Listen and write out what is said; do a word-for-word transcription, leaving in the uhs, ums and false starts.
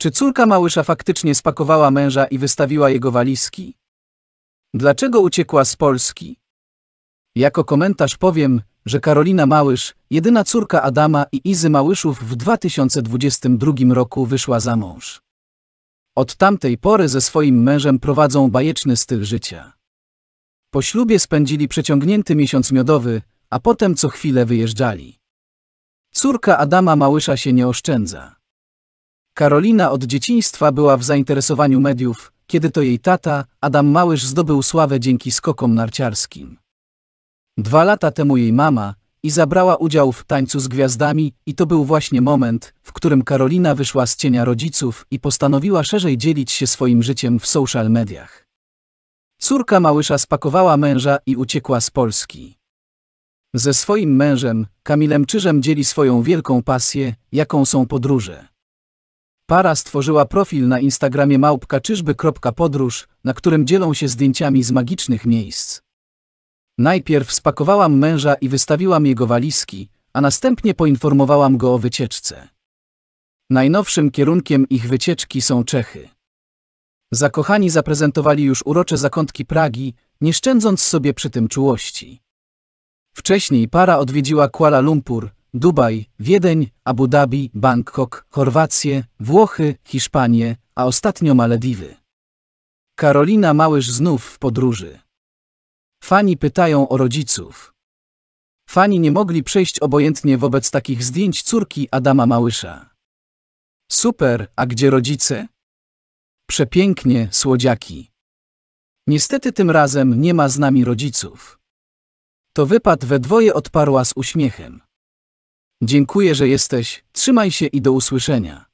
Czy córka Małysza faktycznie spakowała męża i wystawiła jego walizki? Dlaczego uciekła z Polski? Jako komentarz powiem, że Karolina Małysz, jedyna córka Adama i Izy Małyszów, w dwa tysiące dwudziestym drugim roku wyszła za mąż. Od tamtej pory ze swoim mężem prowadzą bajeczny styl życia. Po ślubie spędzili przeciągnięty miesiąc miodowy, a potem co chwilę wyjeżdżali. Córka Adama Małysza się nie oszczędza. Karolina od dzieciństwa była w zainteresowaniu mediów, kiedy to jej tata, Adam Małysz, zdobył sławę dzięki skokom narciarskim. Dwa lata temu jej mama i zabrała udział w Tańcu z Gwiazdami i to był właśnie moment, w którym Karolina wyszła z cienia rodziców i postanowiła szerzej dzielić się swoim życiem w social mediach. Córka Małysza spakowała męża i uciekła z Polski. Ze swoim mężem, Kamilem Czyżem, dzieli swoją wielką pasję, jaką są podróże. Para stworzyła profil na Instagramie małpka czyżby.podróż, na którym dzielą się zdjęciami z magicznych miejsc. Najpierw spakowałam męża i wystawiłam jego walizki, a następnie poinformowałam go o wycieczce. Najnowszym kierunkiem ich wycieczki są Czechy. Zakochani zaprezentowali już urocze zakątki Pragi, nie szczędząc sobie przy tym czułości. Wcześniej para odwiedziła Kuala Lumpur, Dubaj, Wiedeń, Abu Dhabi, Bangkok, Chorwację, Włochy, Hiszpanię, a ostatnio Malediwy. Karolina Małysz znów w podróży. Fani pytają o rodziców. Fani nie mogli przejść obojętnie wobec takich zdjęć córki Adama Małysza. Super, a gdzie rodzice? Przepięknie, słodziaki. Niestety tym razem nie ma z nami rodziców. To wypad we dwoje, odparła z uśmiechem. Dziękuję, że jesteś, trzymaj się i do usłyszenia.